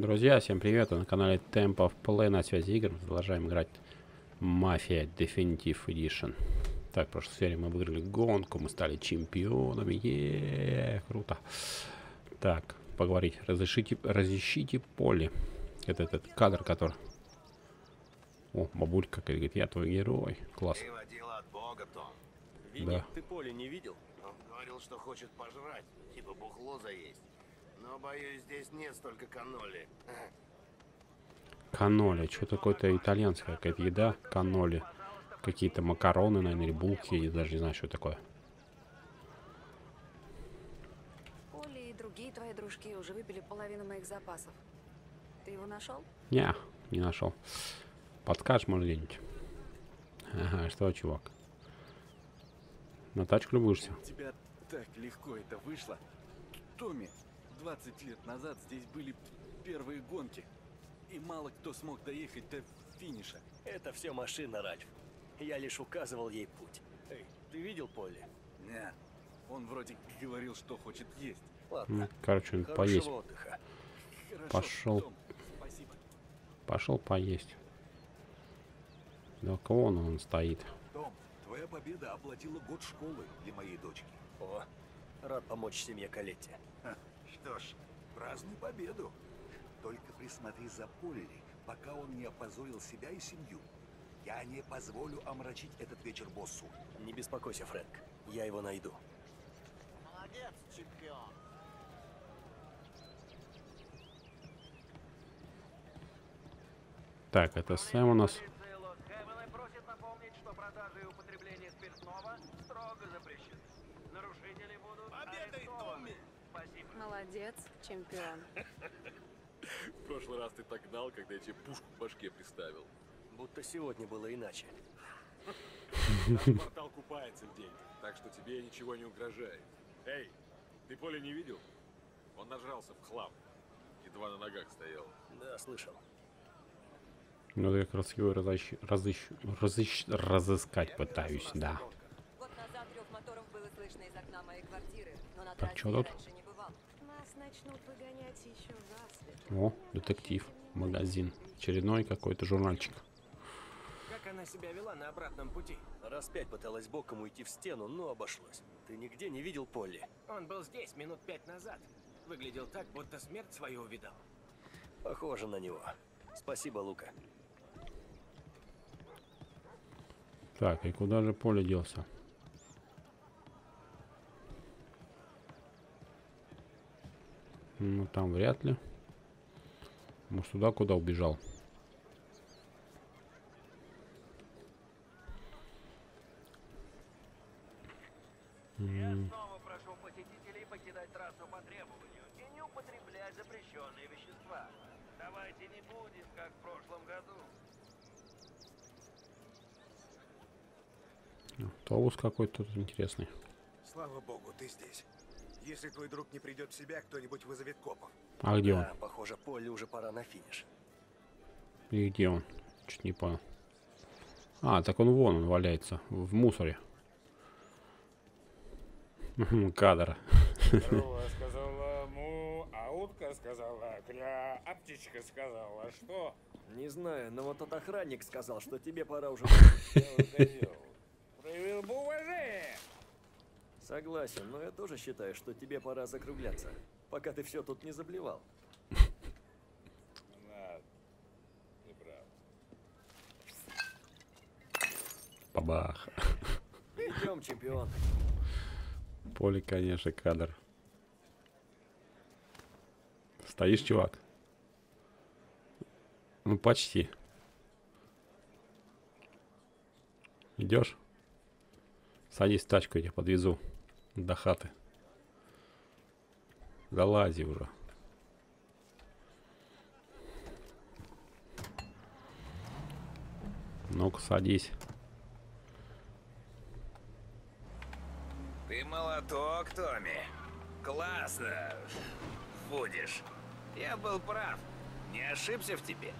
Друзья, всем привет! На канале Tempo of Play, на связи игр. Продолжаем играть Mafia: Definitive Edition. Так, в прошлой серии мы выиграли гонку, мы стали чемпионами. Еее, круто. Так, поговорить. Разрешите Поли. Это этот кадр, который... О, бабулька говорит, я твой герой. Класс. Да. Ты Поли не видел? Он говорил, что хочет пожрать, типа бухло заесть. Но, боюсь, здесь нет столько каноли. Каноли. Что такое-то итальянская какая-то еда? Каноли. Какие-то макароны, наверное, или булки. Я даже не знаю, что такое. Поли и другие твои дружки уже выпили половину моих запасов. Ты его нашел? Не, не нашел. Подкажешь, может, где-нибудь? Ага, что, чувак? На тачку любуешься? У тебя так легко это вышло. Томми. 20 лет назад здесь были первые гонки, и мало кто смог доехать до финиша. Это все машина, Ральф. Я лишь указывал ей путь. Эй, ты видел Поли? Нет. Он вроде говорил, что хочет есть. Ладно. Короче, поесть. Отдыха. Пошел. Спасибо. Пошел поесть. Да кого он стоит? Том, твоя победа оплатила год школы для моей дочки. О, рад помочь семье Калетти. Что ж, празднуй победу. Только присмотри за Поли, пока он не опозорил себя и семью. Я не позволю омрачить этот вечер боссу. Не беспокойся, Фрэнк. Я его найду. Молодец, чемпион. Так, это Сэм у нас. Просит напомнить, что продажа и употребление спиртного строго запрещены. Нарушители будут арестованы. Молодец, чемпион. В прошлый раз ты так гнал, когда я тебе пушку в башке приставил. Будто сегодня было иначе. Портал купается в день, так что тебе ничего не угрожает. Эй, ты Поли не видел? Он нажрался в хлам. Едва на ногах стоял. Да, слышал. Ну, я как раз его разыскать пытаюсь, да. Год назад рев моторов было слышно из окна моей квартиры, но на трассе раньше не бывало. Нас начнут выгонять еще завтра. О, детектив, магазин. Очередной какой-то журнальчик. Как она себя вела на обратном пути? Раз 5 пыталась боком уйти в стену, но обошлось. Ты нигде не видел Поли? Он был здесь минут 5 назад. Выглядел так, будто смерть свою увидал. Похоже на него. Спасибо, Лука. Так, и куда же Поли делся? Ну, там вряд ли. Может, туда, куда убежал? Я снова прошу посетителей покидать трассу по требованию и не употреблять запрещенные вещества. Давайте не будем, как в прошлом году. Автобус какой-то тут интересный. Слава богу, ты здесь. Если твой друг не придет в себя, кто-нибудь вызовет копов. А где он? Похоже, Поли уже пора на финиш. И где он? Чуть не понял. А, так он вон, он валяется. В мусоре. Кадр. Корова сказала му, а утка сказала кля, а птичка сказала что? Не знаю, но вот тот охранник сказал, что тебе пора уже... Проявил бы уважение. Согласен, но я тоже считаю, что тебе пора закругляться, пока ты все тут не заблевал. Не прав. Бабах. Идем, чемпион. Поли, конечно, кадр. Стоишь, чувак? Ну, почти. Идешь? Садись в тачку, я тебя подвезу до хаты. Залази уже. Ну-ка, садись. Ты молоток, Томми. Классно будешь. Я был прав. Не ошибся в тебе.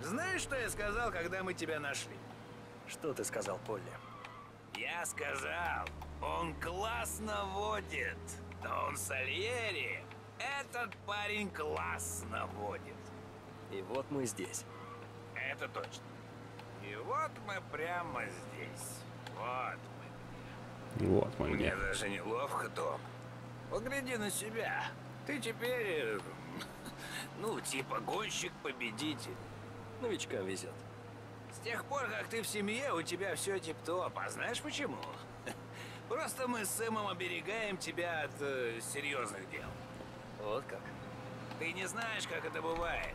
Знаешь, что я сказал, когда мы тебя нашли? Что ты сказал, Поли? Я сказал, он классно водит. Он Сальери. Этот парень классно водит. И вот мы здесь. Это точно. И вот мы прямо здесь. Вот мы. И вот мы. Мне даже неловко, Том. Погляди на себя. Ты теперь, ну, типа гонщик-победитель. Новичкам везет. С тех пор, как ты в семье, у тебя все тип-топ. А знаешь почему? Просто мы с Сэмом оберегаем тебя от серьезных дел. Вот как. Ты не знаешь, как это бывает.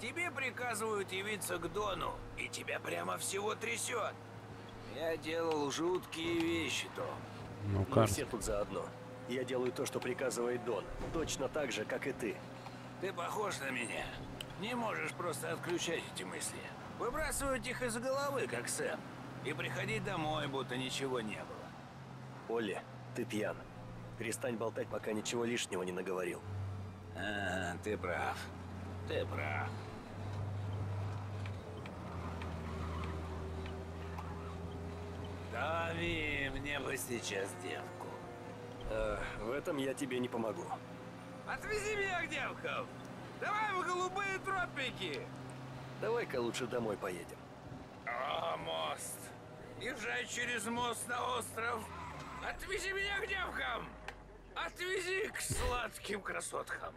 Тебе приказывают явиться к Дону, и тебя прямо всего трясет. Я делал жуткие вещи, Том. Ну-ка. Мы все тут заодно. Я делаю то, что приказывает Дон. Точно так же, как и ты. Ты похож на меня. Не можешь просто отключать эти мысли. Выбрасывать их из головы, как Сэм. И приходить домой, будто ничего не было. Поли, ты пьян. Перестань болтать, пока ничего лишнего не наговорил. А, ты прав. Ты прав. Дави мне бы сейчас девку. В этом я тебе не помогу. Отвези меня к девкам! Давай в голубые тропики! Давай-ка лучше домой поедем. О, мост! Езжай через мост на остров! Отвези меня к девкам! Отвези к сладким красоткам!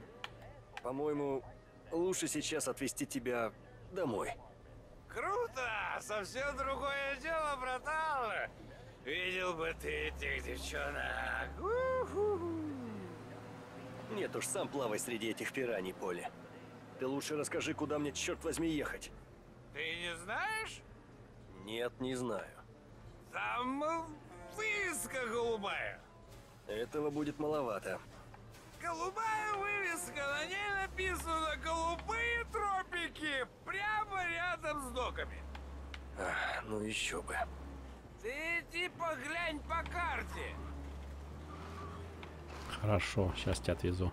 По-моему, лучше сейчас отвезти тебя домой. Круто! Совсем другое дело, братан! Видел бы ты этих девчонок! Нет уж, сам плавай среди этих пираний, Поли. Ты лучше расскажи, куда мне, черт возьми, ехать. Ты не знаешь? Нет, не знаю. Там вывеска голубая. Этого будет маловато. Голубая вывеска, на ней написано «Голубые тропики», прямо рядом с доками. Ах, ну еще бы. Ты типа глянь по карте. Хорошо, сейчас тебя отвезу.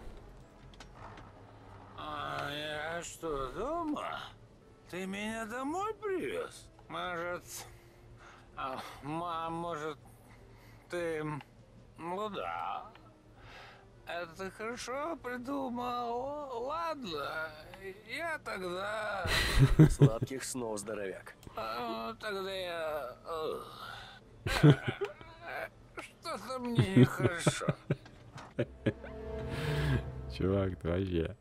А я что, дома? Ты меня домой привез? Может... может... Ты... Ну да. Это хорошо придумал. Ладно, я тогда... Сладких снов, здоровяк. Тогда я... Что-то мне нехорошо. Чувак, ты вообще...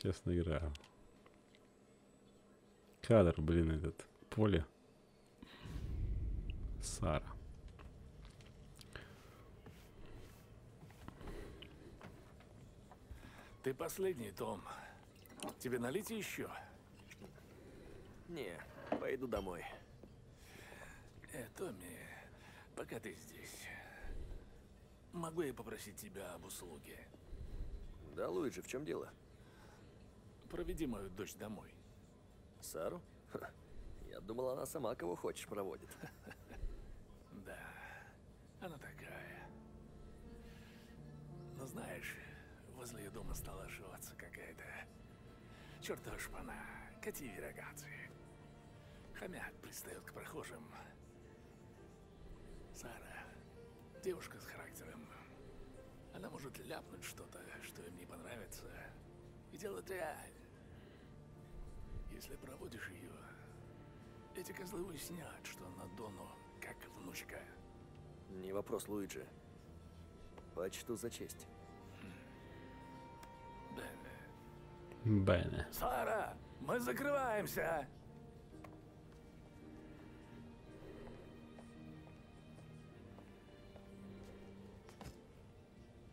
Честно играю. Кадр, блин, этот. Поле. Сара. Ты последний, Том. Тебе налить еще? Не, пойду домой. Томми, пока ты здесь, могу я попросить тебя об услуге? Да, Луиджи, в чем дело? Проведи мою дочь домой. Сару? Ха, я думал, она сама кого хочешь проводит. Да, она такая. Но знаешь, возле ее дома стала ошиваться какая-то чертова шпана, коти и рогатцы. Хомяк пристает к прохожим. Сара, девушка с характером. Она может ляпнуть что-то, что им не понравится. И дело реально. Если проводишь ее, эти козлы выяснят, что она Дону как внучка. Не вопрос, Луиджи. Почту за честь. Бене. Бене. Сара, мы закрываемся!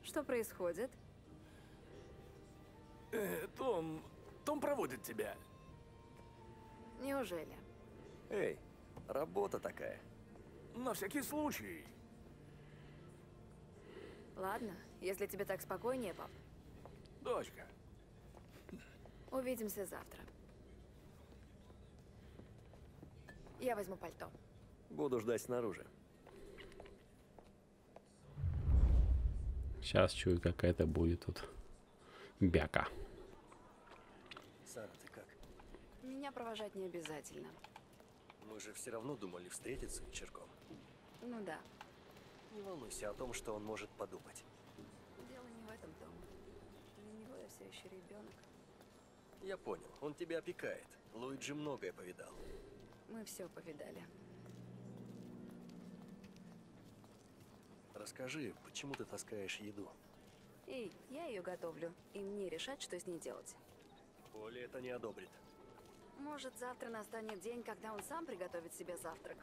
Что происходит? Том проводит тебя. Неужели? Эй, работа такая. На всякий случай. Ладно, если тебе так спокойнее, пап. Дочка. Увидимся завтра. Я возьму пальто. Буду ждать снаружи. Сейчас чую, какая-то будет тут бяка. Сара, ты как? Меня провожать не обязательно. Мы же все равно думали встретиться вечерком. Ну да. Не волнуйся о том, что он может подумать. Дело не в этом, Том. Для него я все еще ребенок. Я понял, он тебя опекает. Луиджи многое повидал. Мы все повидали. Расскажи, почему ты таскаешь еду? Эй, я ее готовлю, и мне решать, что с ней делать. Поли это не одобрит. Может, завтра настанет день, когда он сам приготовит себе завтрак.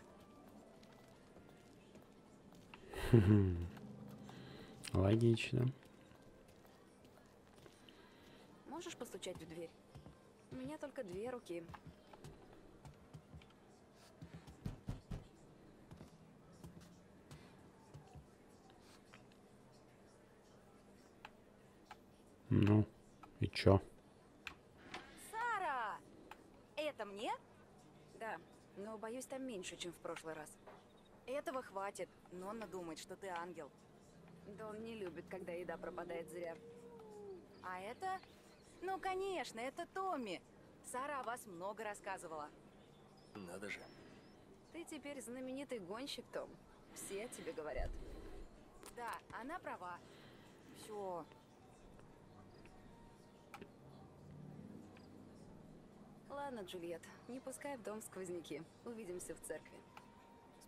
Логично. Можешь постучать в дверь? У меня только две руки. Ну, и чё? Сара! Это мне? Да, но боюсь, там меньше, чем в прошлый раз. Этого хватит, но Нонна думает, что ты ангел. Дон не любит, когда еда пропадает зря. А это? Ну, конечно, это Томми. Сара о вас много рассказывала. Надо же. Ты теперь знаменитый гонщик, Том. Все о тебе говорят. Да, она права. Все. Ладно, Джульет, не пускай в дом сквозняки. Увидимся в церкви.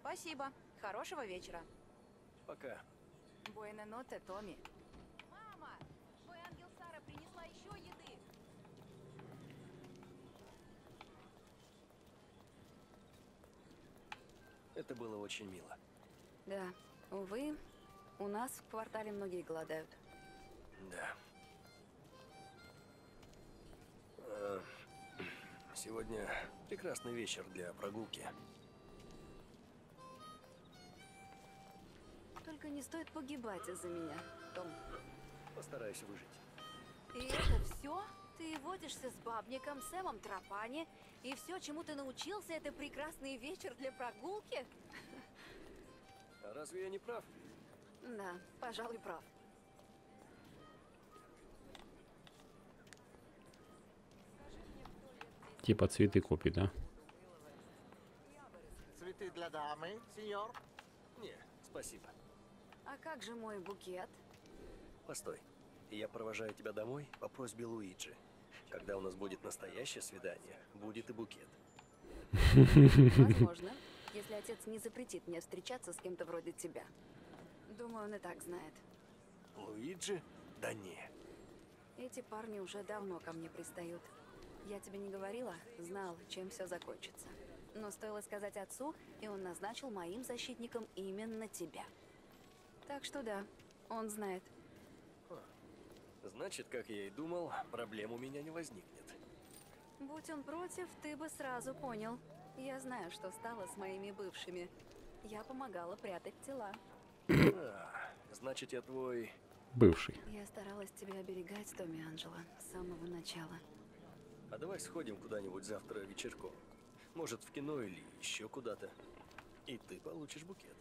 Спасибо. Хорошего вечера. Пока. Буэна нота, Томми. Мама! Твой ангел Сара принесла еще еды. Это было очень мило. Да. Увы, у нас в квартале многие голодают. Да. Сегодня прекрасный вечер для прогулки. Только не стоит погибать из-за меня, Том. Постараюсь выжить. И это все? Ты водишься с бабником, Сэмом Тропани, и все, чему ты научился, это прекрасный вечер для прогулки? А разве я не прав? Да, пожалуй, прав. Типа цветы купи, да? Цветы для дамы, сеньор? Не, спасибо. А как же мой букет? Постой, я провожаю тебя домой по просьбе Луиджи. Когда у нас будет настоящее свидание, будет и букет. Возможно, если отец не запретит мне встречаться с кем-то вроде тебя. Думаю, он и так знает. Луиджи? Да не. Эти парни уже давно ко мне пристают. Я тебе не говорила, знал, чем все закончится. Но стоило сказать отцу, и он назначил моим защитником именно тебя. Так что да, он знает. Значит, как я и думал, проблем у меня не возникнет. Будь он против, ты бы сразу понял. Я знаю, что стало с моими бывшими. Я помогала прятать тела. Значит, я твой... бывший. Я старалась тебя оберегать, Томми Анджело, с самого начала. А давай сходим куда-нибудь завтра вечерком. Может, в кино или еще куда-то. И ты получишь букет.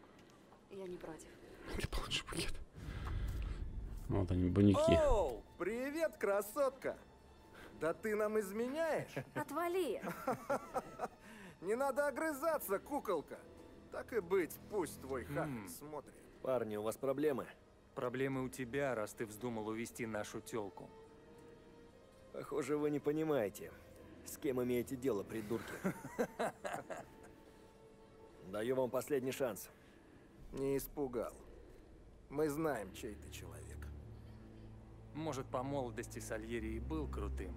Я не против. Ты получишь букет. Вот они, буники. Оу, привет, красотка! Да ты нам изменяешь? Отвали! Не надо огрызаться, куколка. Так и быть, пусть твой хак смотрит. Парни, у вас проблемы? Проблемы у тебя, раз ты вздумал увести нашу тёлку. Похоже, вы не понимаете, с кем имеете дело, придурки. Даю вам последний шанс. Не испугал. Мы знаем, чей ты человек. Может, по молодости Сальери и был крутым,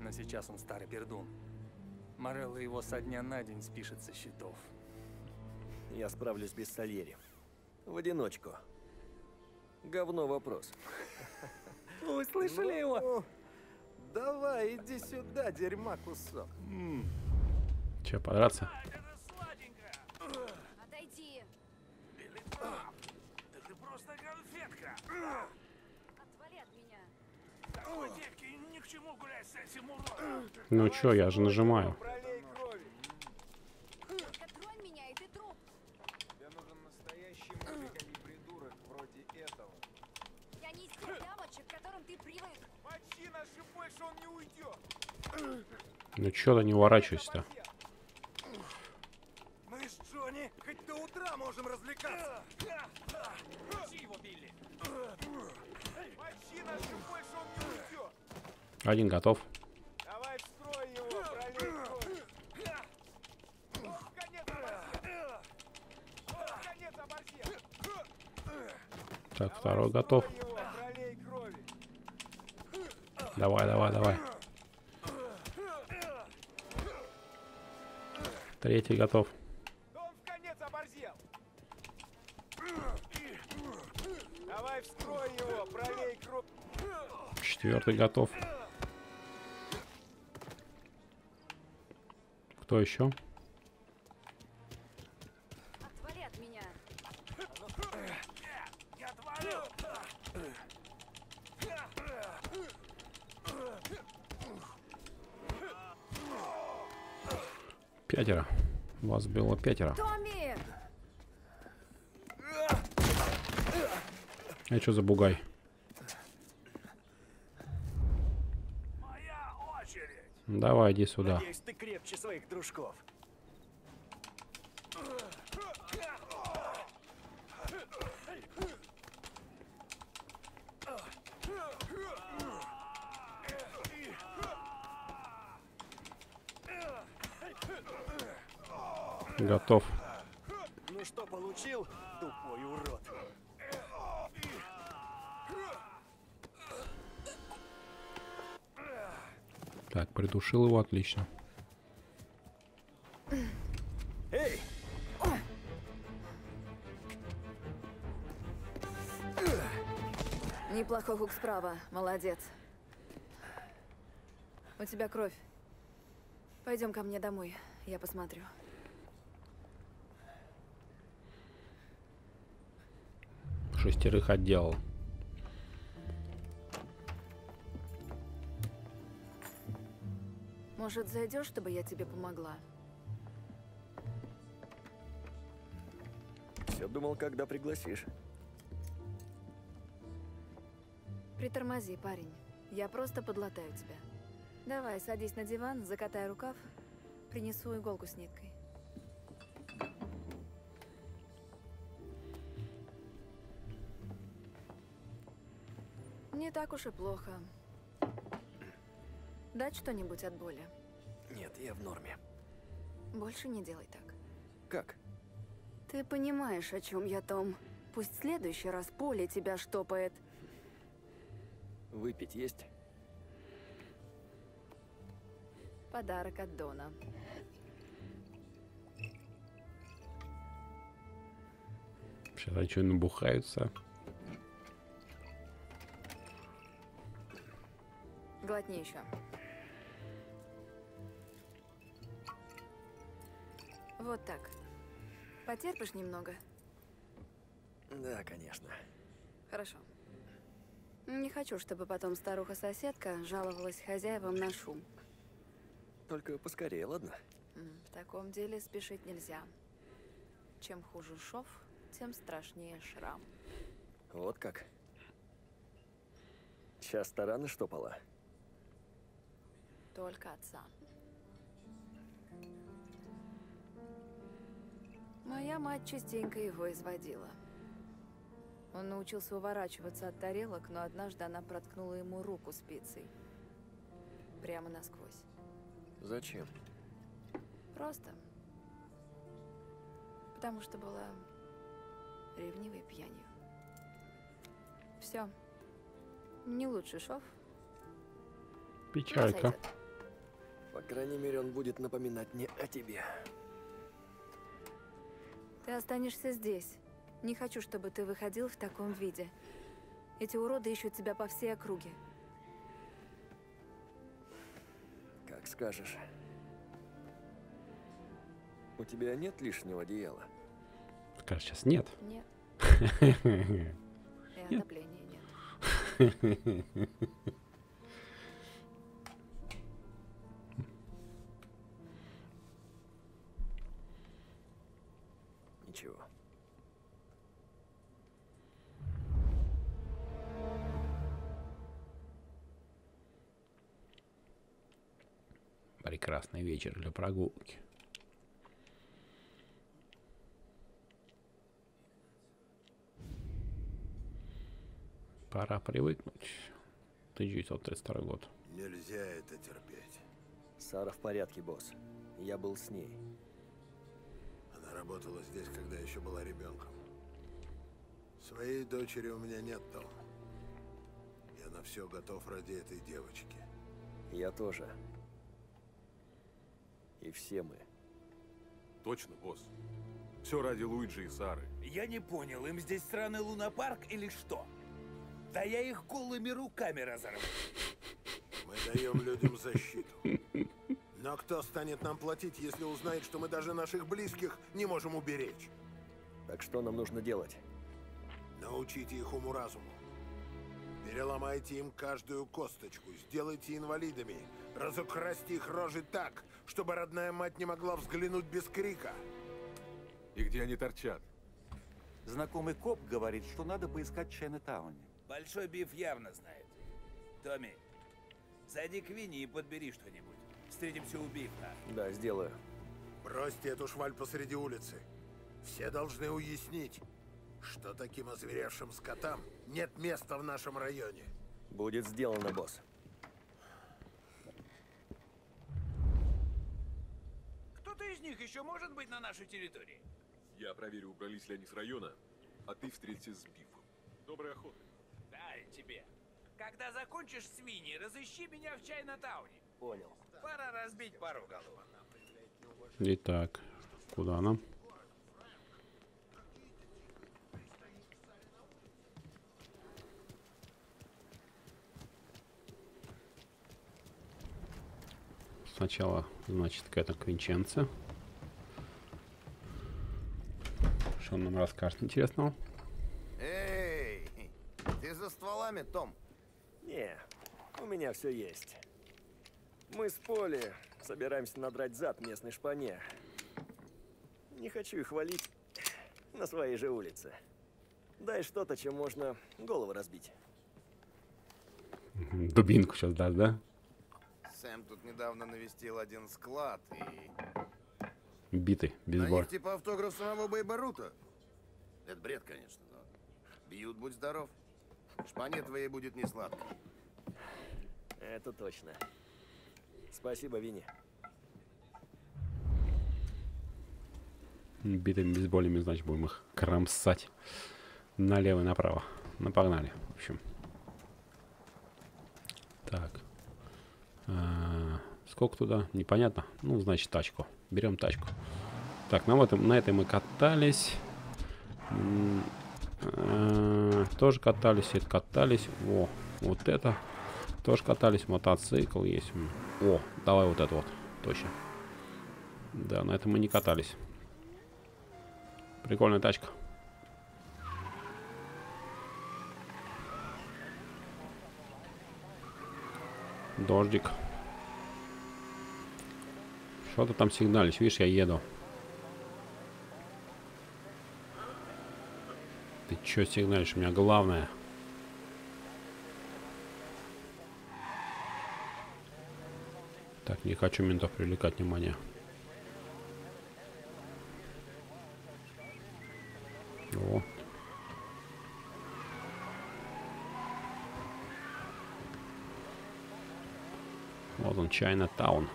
но сейчас он старый пердун. Морелло его со дня на день спишет со счетов. Я справлюсь без Сальери. В одиночку. Говно вопрос. Вы слышали его? Давай, иди сюда, дерьма кусок. Че, подраться? Отойди. Да ты просто конфетка. Отвали от меня. Такой девки ни к чему гулять с этим уродом. Ну че, я же нажимаю. Тронь меня, и ты труп. Тебе нужен настоящий мужик, а не придурок вроде этого. Я не из тех дамочек, к которым ты привык. Ну чё ты не уворачивайся-то? Мы с Джонни хоть до утра можем развлекаться. Один готов. Так, второй готов. Давай, давай, давай. Третий готов. Четвертый готов. Кто еще? Отвали от меня. Пятеро. Вас было пятеро. Томми! А что за бугай? Давай, иди сюда. Надеюсь, ты крепче своих дружков. Готов. Ну что, получил, тупой урод? Так, придушил его, отлично. Эй! Неплохой хук справа, молодец. У тебя кровь. Пойдем ко мне домой, я посмотрю. Шестерых отделал. Может, зайдешь, чтобы я тебе помогла? Все думал, когда пригласишь. Притормози, парень. Я просто подлатаю тебя. Давай, садись на диван, закатай рукав, принесу иголку с ниткой. Не так уж и плохо. Дать что-нибудь от боли? Нет, я в норме. Больше не делай так. Как? Ты понимаешь, о чем я, Том. Пусть в следующий раз Поли тебя штопает. Выпить есть? Подарок от Дона. Вчера что, набухаются? Глотни еще. Вот так. Потерпишь немного? Да, конечно. Хорошо. Не хочу, чтобы потом старуха-соседка жаловалась хозяевам на шум. Только поскорее, ладно? В таком деле спешить нельзя. Чем хуже шов, тем страшнее шрам. Вот как. Часто рано штопала? Только отца. Моя мать частенько его изводила. Он научился уворачиваться от тарелок, но однажды она проткнула ему руку спицей. Прямо насквозь. Зачем? Просто. Потому что была ревнивой пьянью. Все. Не лучший шов. Печалька. По крайней мере, он будет напоминать мне о тебе. Ты останешься здесь. Не хочу, чтобы ты выходил в таком виде. Эти уроды ищут тебя по всей округе. Как скажешь. У тебя нет лишнего одеяла? Скажешь, сейчас нет. Нет. И отопления нет. Прекрасный вечер для прогулки. Пора привыкнуть. 1932 год. Нельзя это терпеть. Сара в порядке, босс. Я был с ней. Она работала здесь, когда еще была ребенком. Своей дочери у меня нет, Том. Я на все готов ради этой девочки. Я тоже. И все мы. Точно, босс. Все ради Луиджи и Сары. Я не понял, им здесь сраный лунопарк или что? Да я их голыми руками разорву. Мы даем людям защиту. Но кто станет нам платить, если узнает, что мы даже наших близких не можем уберечь? Так что нам нужно делать? Научите их уму-разуму. Переломайте им каждую косточку, сделайте инвалидами, разукрасьте их рожи так, чтобы родная мать не могла взглянуть без крика. И где они торчат? Знакомый коп говорит, что надо поискать в Чайна-тауне. Большой Биф явно знает. Томми, зайди к Винни и подбери что-нибудь. Встретимся у Бифа. Да, сделаю. Бросьте эту шваль посреди улицы. Все должны уяснить, что таким озверевшим скотам нет места в нашем районе. Будет сделано, босс. Кто-то из них еще может быть на нашей территории? Я проверю, убрались ли они с района, а ты встретишься с Бифом. Доброй охоты. Да, и тебе. Когда закончишь, свиньи, разыщи меня в Чайна-тауне. Понял. Пора разбить пару голов. Итак, куда нам? Сначала, значит, к этому Винченцо. Что он нам расскажет интересного? Эй, ты за стволами, Том? Не, у меня все есть. Мы с Поли собираемся надрать зад местной шпане. Не хочу их валить на своей же улице. Дай что-то, чем можно голову разбить. Дубинку сейчас дашь, да? Сэм тут недавно навестил один склад и... Биты, бейсбол. Типа автограф самого Бейбарута. Это бред, конечно, но... Бьют, будь здоров. Шпане твоей будет не сладко. Это точно. Спасибо, Винни. Битыми бейсболями, значит, будем их кромсать. Налево и направо. Ну, погнали, в общем. Так. Сколько туда? Непонятно. Ну, значит, тачку. Берем тачку. Так, на этой мы катались. Тоже катались, это катались. О, вот это. Тоже катались, мотоцикл есть. О, давай вот это вот. Точно. Да, на этом мы не катались. Прикольная тачка. Дождик. Что-то там сигналишь. Видишь, я еду. Ты чё сигналишь? У меня главное. Так, не хочу ментов привлекать внимание. О. Вот он, Чайна-таун.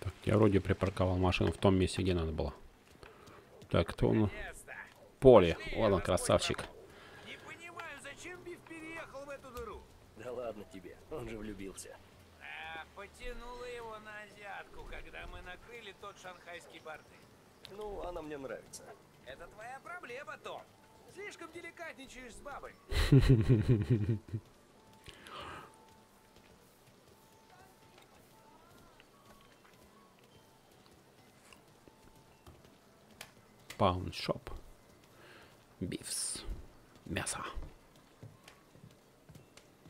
Так, я вроде припарковал машину в том месте, где надо было. Так, кто у нас? Поли, вот он, красавчик. Не понимаю, зачем Биф переехал в эту дыру. Да ладно тебе, он же влюбился. Да, потянуло его на азиатку, когда мы накрыли тот шанхайский бордель. Ну, она мне нравится. Это твоя проблема, Том. Слишком деликатничаешь с бабой. Пауншоп. Бифс. Мясо.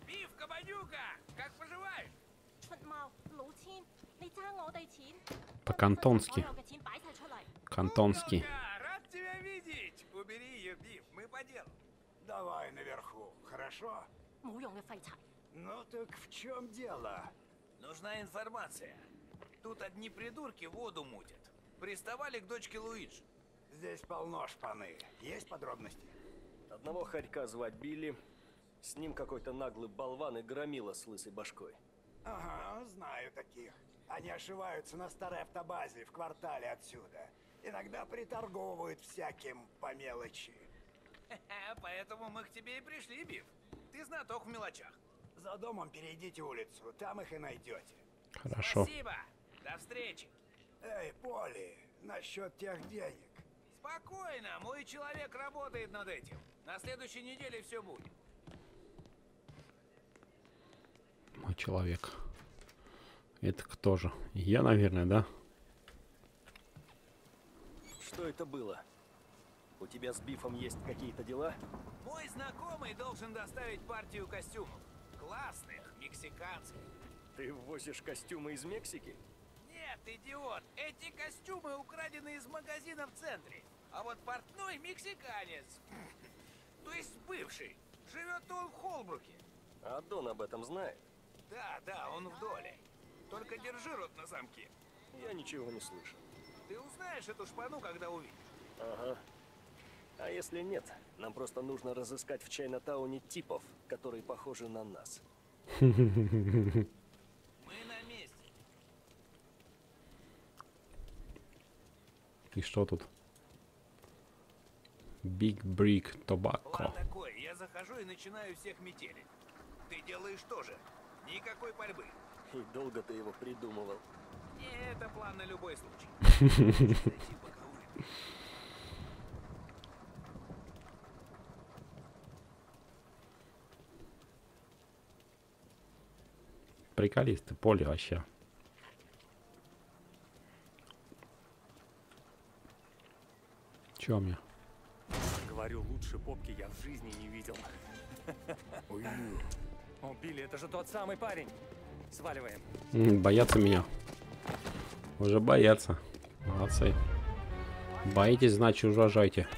Биф, кабанюка! Как поживаешь? По-кантонски. Кантонский. Рад тебя видеть! Убери ее, Биф, мы по делу. Давай наверху, хорошо? Ну так в чем дело? Нужна информация. Тут одни придурки воду мутят. Приставали к дочке Луиджи. Здесь полно шпаны. Есть подробности? Одного хорька звать Билли. С ним какой-то наглый болван и громила с лысой башкой. Ага, знаю таких. Они ошиваются на старой автобазе в квартале отсюда. Иногда приторговывают всяким по мелочи. Поэтому мы к тебе и пришли, Биф. Ты знаток в мелочах. За домом перейдите улицу, там их и найдете. Хорошо. Спасибо. До встречи. Эй, Поли, насчет тех денег. Спокойно, мой человек работает над этим. На следующей неделе все будет. Мой человек. Это кто же? Я, наверное, да? Что это было? У тебя с Бифом есть какие-то дела? Мой знакомый должен доставить партию костюмов. Классных, мексиканских. Ты ввозишь костюмы из Мексики? Нет, идиот. Эти костюмы украдены из магазина в центре. А вот портной мексиканец. То есть бывший. Живет он в Холбруке. А Дон об этом знает? Да, он в доле. Только держи рот на замке. Я ничего не слышал. Ты узнаешь эту шпану, когда увидишь. Ага. А если нет, нам просто нужно разыскать в Чайна-тауне типов, которые похожи на нас. Мы на месте. И что тут? Big Brick Tobacco. Такой, я захожу и начинаю всех метелить. Ты делаешь тоже. Никакой борьбы. И долго ты его придумывал. И это план на любой случай. Приколисты, Поле вообще. Чё мне? Говорю, лучше попки я в жизни не видел. Ой. О, Билли, это же тот самый парень. Сваливаем. Боятся меня. Уже боятся. Молодцы. Боитесь, значит, ужажайте.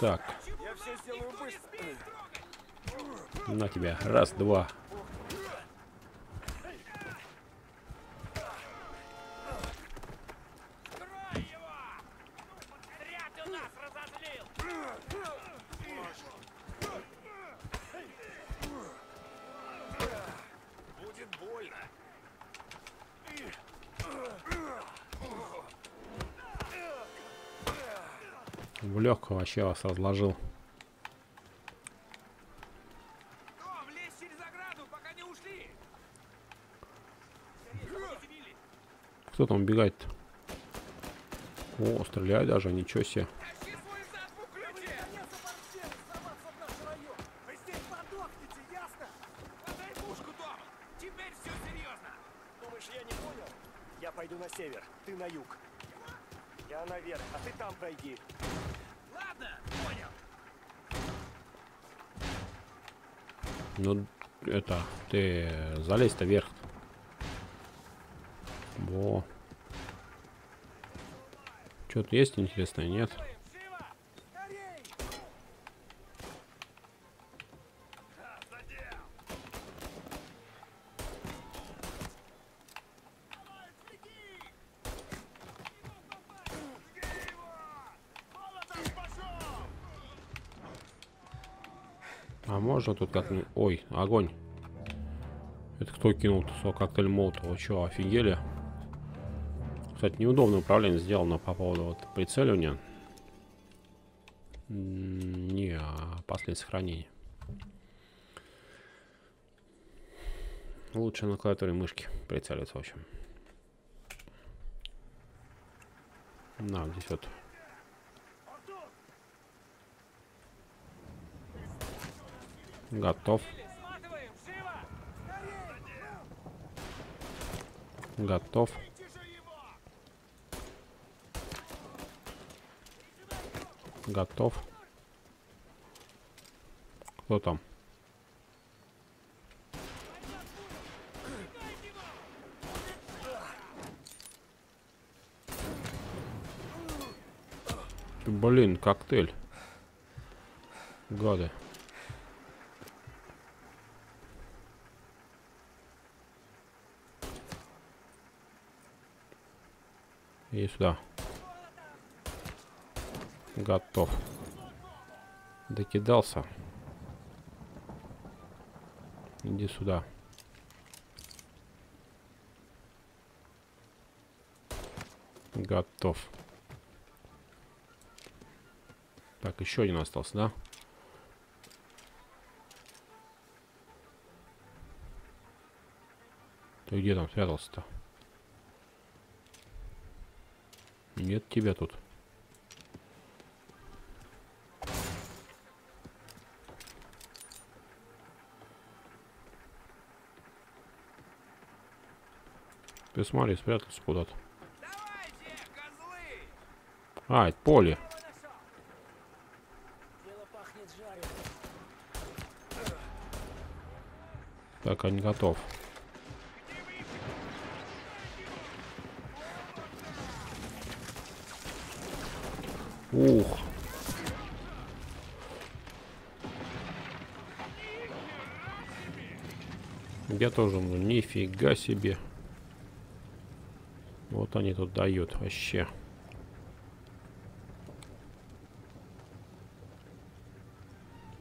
Так. На тебя. Раз, два. В легкую вообще вас разложил. Дом, лезь через ограду, пока не ушли. Кто там убегает-то? О, стреляют даже, ничего себе. Теперь все серьезно. Думаешь, я не понял? Я пойду на север, ты на юг. Я наверх, а ты там пройди. Понял. Ну, это, ты залезь-то вверх. Во. Что-то есть интересное, нет? А можно тут как-нибудь... Ой, огонь. Это кто кинул коктейль молота? Вы что, офигели? Кстати, неудобное управление сделано по поводу вот прицеливания. Не, после сохранения. Лучше на клавиатуре мышки прицеливаться, в общем. На, здесь вот... Готов. Готов. Готов. Кто там? Блин, коктейль. Гады. И сюда. Готов. Докидался. Иди сюда. Готов. Так, еще один остался, да? Ты где там спрятался-то? Нет тебя тут. Ты смотри, спрятался куда-то. А, это Поли. Так, он готов. Ух. Я тоже, ну, нифига себе. Вот они тут дают вообще.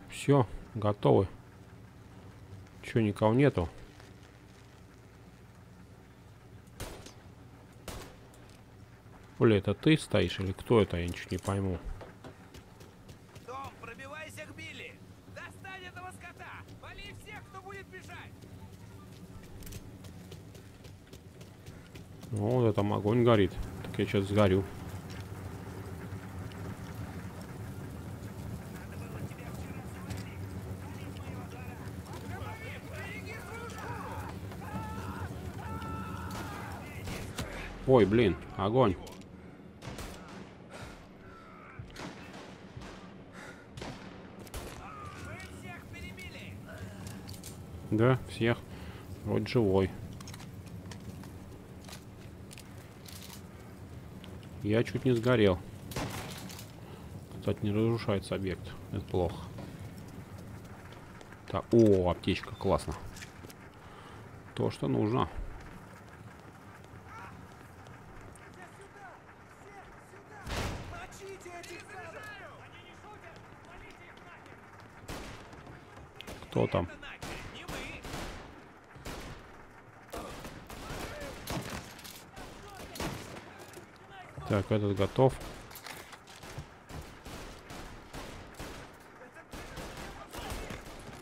Все, готовы. Че, никого нету? Оля, это ты стоишь или кто это? Я ничего не пойму. Дом, пробивайся к Билли. Достань этого скота. Вали всех, кто будет бежать. Ну, вот там огонь горит. Так я сейчас сгорю. Ой, блин, огонь. Да, всех. Вроде живой. Я чуть не сгорел. Кстати, не разрушается объект. Это плохо. Так, о, аптечка, классно. То, что нужно. Кто там? Так, этот готов.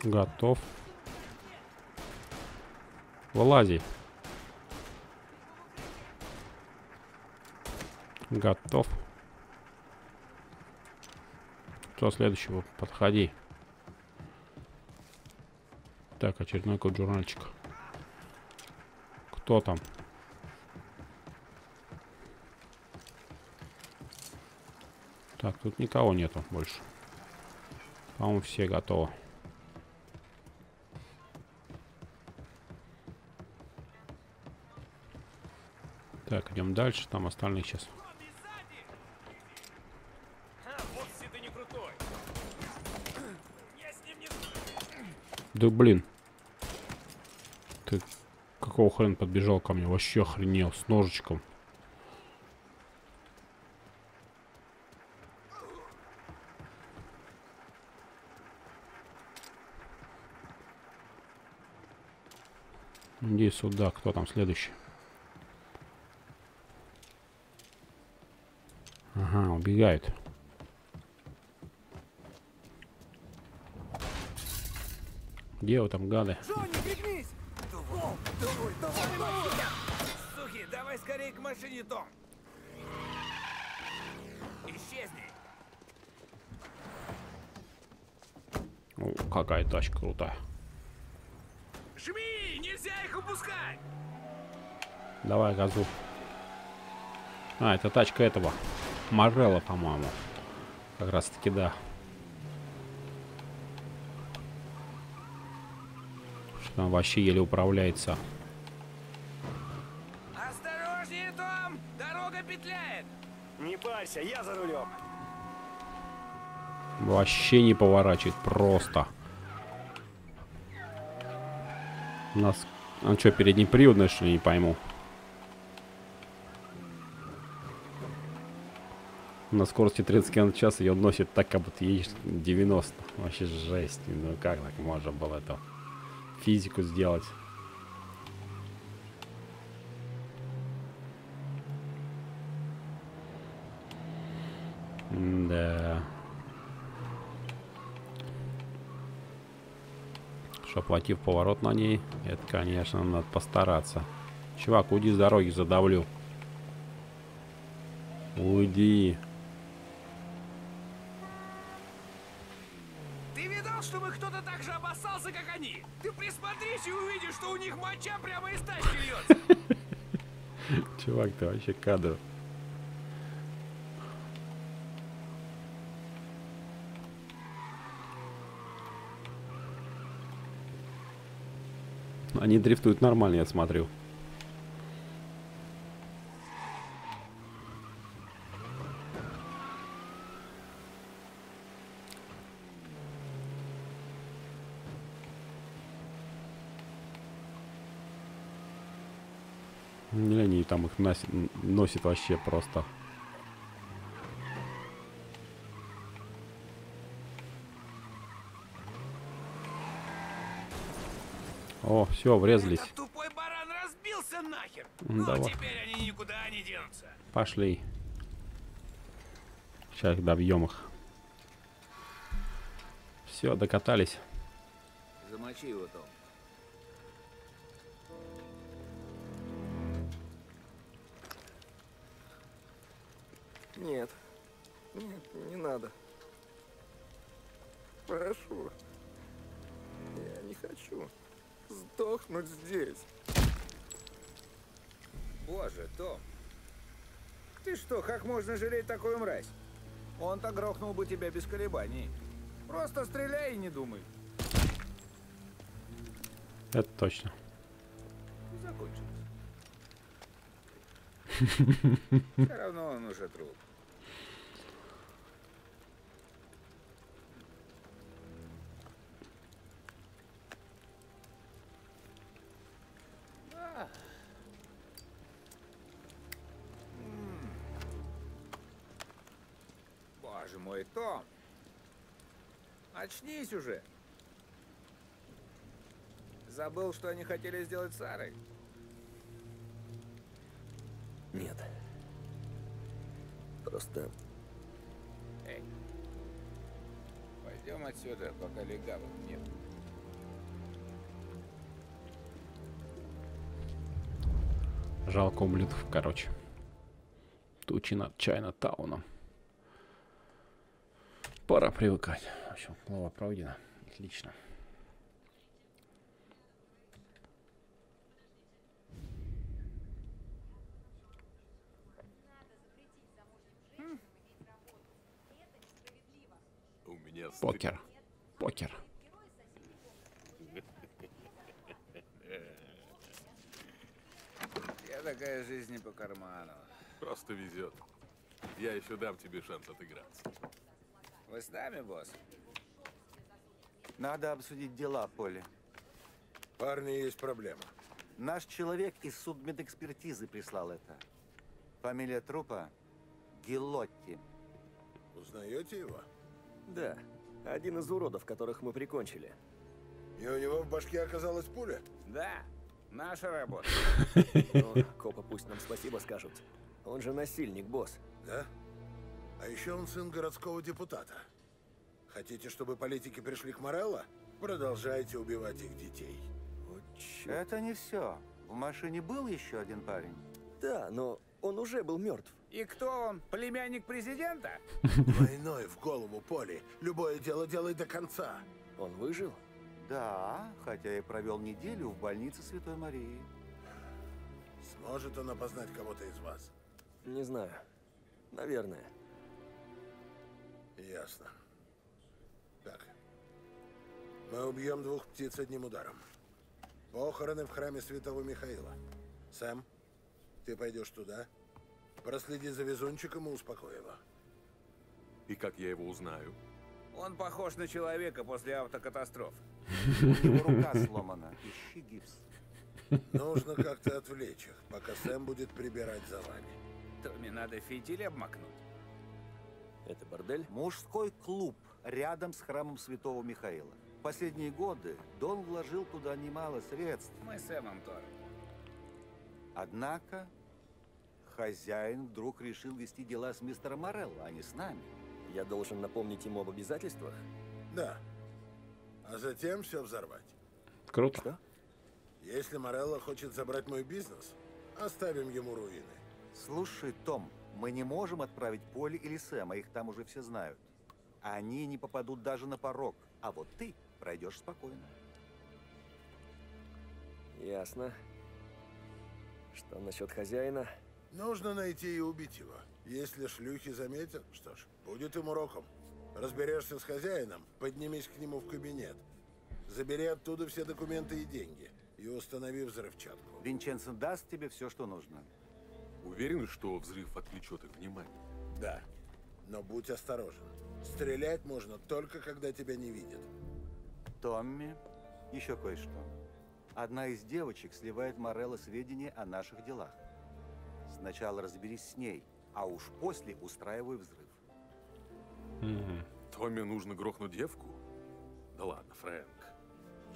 Готов. Вылази. Готов. Кто следующего? Подходи. Так, очередной код журнальчик. Кто там? Так, тут никого нету больше. По-моему, все готовы. Так, идем дальше. Там остальные сейчас. Да блин. Ты какого хрена подбежал ко мне? Вообще охренел с ножичком. Иди сюда. Кто там следующий? Ага, убегает. Где вы там, гады? Сухи, давай скорее к машине, Том. Исчезни. О, какая тачка крутая. Жми, нельзя их упускать. Давай газу. А, это тачка этого. Морелло, по-моему. Как раз таки, да. Там вообще еле управляется. Осторожнее, Том! Дорога петляет! Не парься, я за рулем. Вообще не поворачивает, просто. У нас... Он что, переднеприводное, что ли, не пойму? на скорости 30 км в час ее носит так, как будто ей 90. Вообще жесть. Ну как так можно было эту физику сделать? Да. Чтоб платив поворот на ней, это, конечно, надо постараться. Чувак, уйди с дороги, задавлю. Уйди. Ты видал, чтобы кто-то так же обоссался, как они? Ты присмотрись и увидишь, что у них моча прямо из тачки льется. Чувак, ты вообще кадр. Они дрифтуют нормально, я смотрю. Не, они там их носит вообще просто. О, все, врезались. Этот тупой баран разбился нахер. Ну, теперь они никуда не денутся. Пошли. Сейчас добьем их. Все, докатались. Замочи его, Том. Нет. Нет, не надо. Прошу. Я не хочу сдохнуть здесь. Боже, Том. Ты что, как можно жалеть такую мразь? Он-то грохнул бы тебя без колебаний. Просто стреляй и не думай. Это точно. Закончилось. Все равно он уже труп. Мой Том, очнись уже. Забыл, что они хотели сделать с Сарой? Нет. Просто... Эй, пойдем отсюда, пока легавых нет. Жалко ублюдков, короче. Тучи над Чайна-тауном. Пора привыкать. В общем, глава пройдена. Отлично. Покер. Покер. Я такая жизнь не по карману. Просто везет. Я еще дам тебе шанс отыграться. Вы с нами, босс? Надо обсудить дела, Поли. Парни, есть проблема. Наш человек из судмедэкспертизы прислал это. Фамилия трупа Гиллотти. Узнаете его? Да. Один из уродов, которых мы прикончили. И у него в башке оказалась пуля? Да. Наша работа. Копы пусть нам спасибо скажут. Он же насильник, босс. Да? А еще он сын городского депутата. Хотите, чтобы политики пришли к Морелло? Продолжайте убивать их детей. Вот черт. Это не все. В машине был еще один парень. Да, но он уже был мертв. И кто он? Племянник президента? Двойной в голову, Поли. Любое дело делай до конца. Он выжил? Да, хотя и провел неделю в больнице Святой Марии. Сможет он опознать кого-то из вас? Не знаю. Наверное. Ясно. Так. Мы убьем двух птиц одним ударом. Похороны в храме Святого Михаила. Сэм, ты пойдешь туда, проследи за везунчиком и успокой его. И как я его узнаю? Он похож на человека после автокатастроф. Его рука сломана. Ищи гипс. Нужно как-то отвлечь их, пока Сэм будет прибирать за вами. Томми надо фитиль обмакнуть. Это бордель? Мужской клуб рядом с храмом Святого Михаила. В последние годы Дон вложил туда немало средств. Мы с Сэмом тоже. Однако хозяин вдруг решил вести дела с мистером Морелло, а не с нами. Я должен напомнить ему об обязательствах? Да. А затем все взорвать. Круто. Что? Если Морелло хочет забрать мой бизнес, оставим ему руины. Слушай, Том, мы не можем отправить Поли или Сэма, их там уже все знают. Они не попадут даже на порог, а вот ты пройдешь спокойно. Ясно. Что насчет хозяина? Нужно найти и убить его. Если шлюхи заметят, что ж, будет им уроком. Разберешься с хозяином, поднимись к нему в кабинет. Забери оттуда все документы и деньги. И установи взрывчатку. Винченцо даст тебе все, что нужно. Уверен, что взрыв отвлечет их внимание? Да. Но будь осторожен. Стрелять можно только, когда тебя не видят. Томми, еще кое-что. Одна из девочек сливает Морелло сведения о наших делах. Сначала разберись с ней, а уж после устраивай взрыв. Томми, нужно грохнуть девку? Да ладно, Фрэнк.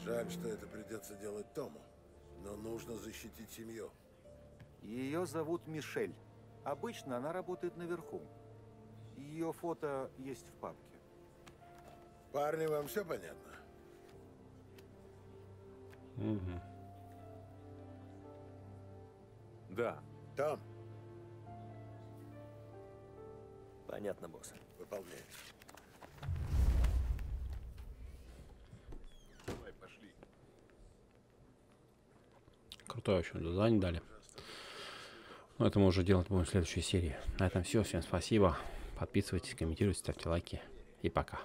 Жаль, что это придется делать Тому, но нужно защитить семью. Ее зовут Мишель. Обычно она работает наверху. Ее фото есть в папке. Парни, вам все понятно? Да. Там. Понятно, босс. Выполняется. Давай, пошли. Крутое еще задание дали. Но это мы уже делать будем в следующей серии. На этом все. Всем спасибо. Подписывайтесь, комментируйте, ставьте лайки. И пока.